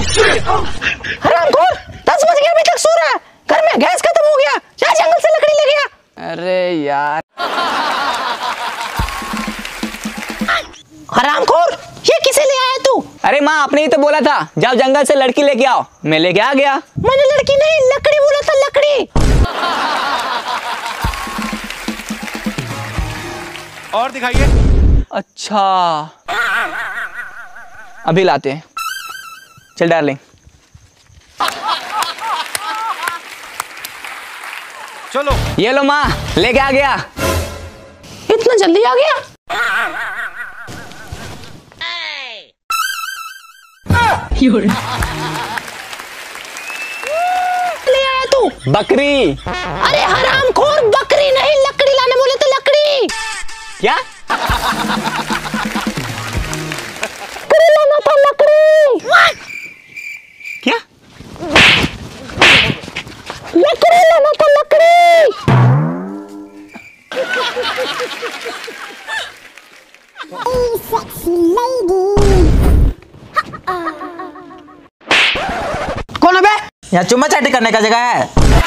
हरामखोर 10 बज गए अभी तक सो रहा है। घर में गैस खत्म हो गया, जा जंगल से लकड़ी ले गया। अरे यार हरामखोर, ये किसे ले आया तू? अरे माँ, आपने ही तो बोला था जाओ जंगल से लड़की लेके आओ, मैं लेके आ गया। मैंने लड़की नहीं लकड़ी बोला था, लकड़ी। और दिखाइए। अच्छा अभी लाते हैं, चल डार्लिंग चलो। ये लो माँ, लेके आ गया। इतना जल्दी आ गया? ले आया तू बकरी। अरे हरामखोर, बकरी नहीं लकड़ी लाने बोले तो लकड़ी। क्या बकरी लाना था, लकड़ी। क्या लकड़ी लाना था, लकड़ी। कौन है बे? यहाँ चुम्मा चाटी करने का जगह है।